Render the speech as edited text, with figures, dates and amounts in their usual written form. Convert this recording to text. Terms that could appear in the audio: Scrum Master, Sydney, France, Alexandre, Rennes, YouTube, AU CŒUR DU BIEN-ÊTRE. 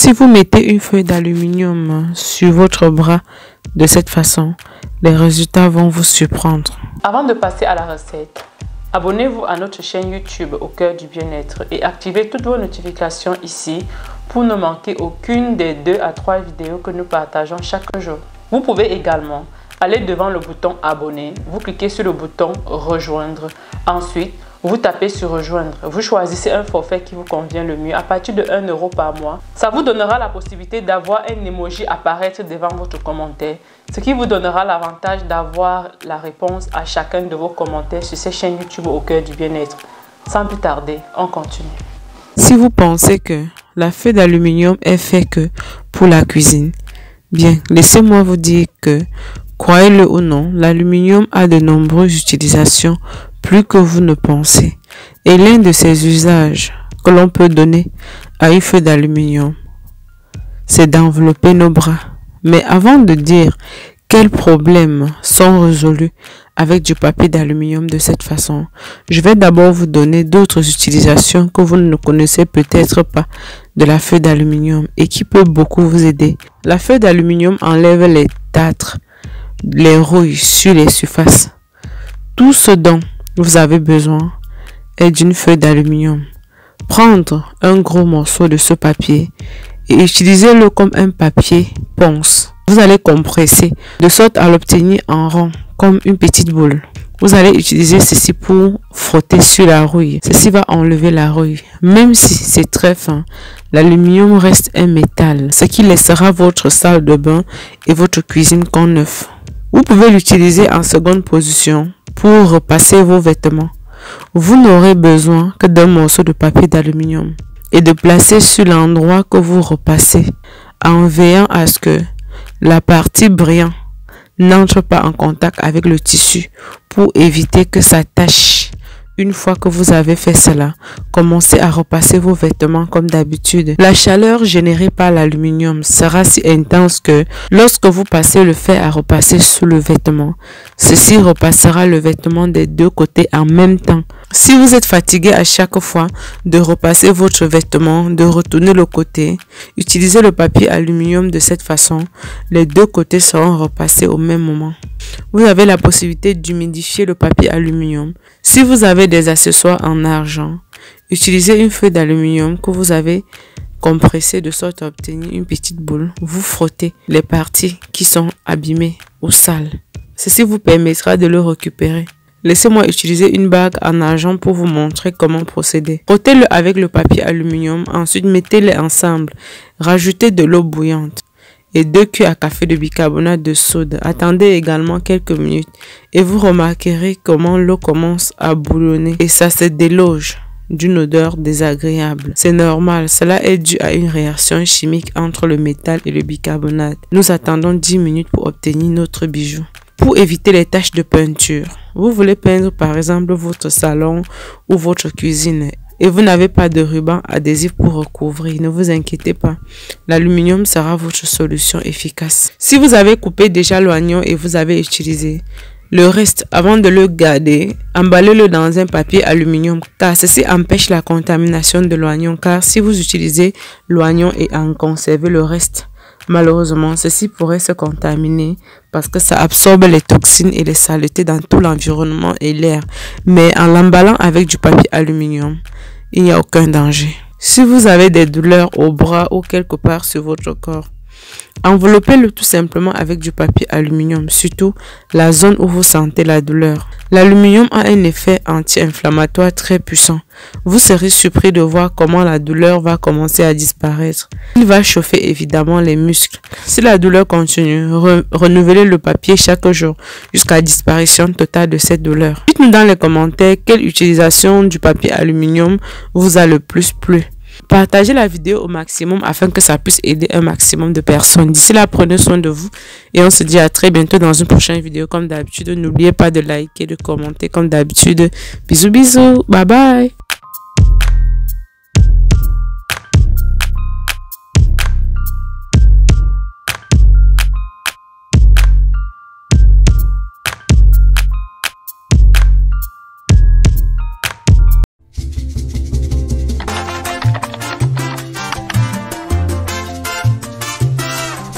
Si vous mettez une feuille d'aluminium sur votre bras de cette façon, les résultats vont vous surprendre. Avant de passer à la recette, abonnez-vous à notre chaîne YouTube Au Coeur du Bien Etre et activez toutes vos notifications ici pour ne manquer aucune des 2 à 3 vidéos que nous partageons chaque jour. Vous pouvez également aller devant le bouton abonner, vous cliquez sur le bouton rejoindre, ensuite vous tapez sur rejoindre, vous choisissez un forfait qui vous convient le mieux à partir de 1 € par mois. Ça vous donnera la possibilité d'avoir un emoji apparaître devant votre commentaire, ce qui vous donnera l'avantage d'avoir la réponse à chacun de vos commentaires sur ces chaînes YouTube Au Coeur du Bien-être. Sans plus tarder, on continue. Si vous pensez que la feuille d'aluminium est faite que pour la cuisine, bien, laissez-moi vous dire que, croyez-le ou non, l'aluminium a de nombreuses utilisations, plus que vous ne pensez. Et l'un de ces usages que l'on peut donner à une feuille d'aluminium, c'est d'envelopper nos bras. Mais avant de dire quels problèmes sont résolus avec du papier d'aluminium de cette façon, je vais d'abord vous donner d'autres utilisations que vous ne connaissez peut-être pas de la feuille d'aluminium et qui peut beaucoup vous aider. La feuille d'aluminium enlève les tartres, les rouilles sur les surfaces. Tout ce dont vous avez besoin est d'une feuille d'aluminium. Prendre un gros morceau de ce papier et utilisez-le comme un papier ponce. Vous allez compresser de sorte à l'obtenir en rond comme une petite boule. Vous allez utiliser ceci pour frotter sur la rouille. Ceci va enlever la rouille. Même si c'est très fin, l'aluminium reste un métal, ce qui laissera votre salle de bain et votre cuisine comme neuf. Vous pouvez l'utiliser en seconde position pour repasser vos vêtements. Vous n'aurez besoin que d'un morceau de papier d'aluminium et de placer sur l'endroit que vous repassez en veillant à ce que la partie brillante n'entre pas en contact avec le tissu pour éviter que ça tâche. Une fois que vous avez fait cela, commencez à repasser vos vêtements comme d'habitude. La chaleur générée par l'aluminium sera si intense que lorsque vous passez le fer à repasser sous le vêtement, ceci repassera le vêtement des 2 côtés en même temps. Si vous êtes fatigué à chaque fois de repasser votre vêtement, de retourner le côté, utilisez le papier aluminium de cette façon. Les 2 côtés seront repassés au même moment. Vous avez la possibilité d'humidifier le papier aluminium. Si vous avez des accessoires en argent, utilisez une feuille d'aluminium que vous avez compressée de sorte à obtenir une petite boule. Vous frottez les parties qui sont abîmées ou sales. Ceci vous permettra de le récupérer. Laissez-moi utiliser une bague en argent pour vous montrer comment procéder. Frottez-le avec le papier aluminium, ensuite mettez-les ensemble. Rajoutez de l'eau bouillante et 2 cuillères à café de bicarbonate de soude. Attendez également quelques minutes et vous remarquerez comment l'eau commence à bouillonner et ça se déloge d'une odeur désagréable. C'est normal, cela est dû à une réaction chimique entre le métal et le bicarbonate. Nous attendons 10 minutes pour obtenir notre bijou. Pour éviter les taches de peinture, vous voulez peindre par exemple votre salon ou votre cuisine et vous n'avez pas de ruban adhésif pour recouvrir, ne vous inquiétez pas, l'aluminium sera votre solution efficace. Si vous avez coupé déjà l'oignon et vous avez utilisé le reste, avant de le garder, emballez-le dans un papier aluminium car ceci empêche la contamination de l'oignon, car si vous utilisez l'oignon et en conservez le reste, malheureusement, ceci pourrait se contaminer parce que ça absorbe les toxines et les saletés dans tout l'environnement et l'air. Mais en l'emballant avec du papier aluminium, il n'y a aucun danger. Si vous avez des douleurs au bras ou quelque part sur votre corps, enveloppez-le tout simplement avec du papier aluminium, surtout la zone où vous sentez la douleur. L'aluminium a un effet anti-inflammatoire très puissant. Vous serez surpris de voir comment la douleur va commencer à disparaître. Il va chauffer évidemment les muscles. Si la douleur continue, renouvelez le papier chaque jour jusqu'à la disparition totale de cette douleur. Dites-nous dans les commentaires quelle utilisation du papier aluminium vous a le plus plu. Partagez la vidéo au maximum afin que ça puisse aider un maximum de personnes. D'ici là, prenez soin de vous et on se dit à très bientôt dans une prochaine vidéo. Comme d'habitude, n'oubliez pas de liker, de commenter comme d'habitude. Bisous, bisous, bye bye.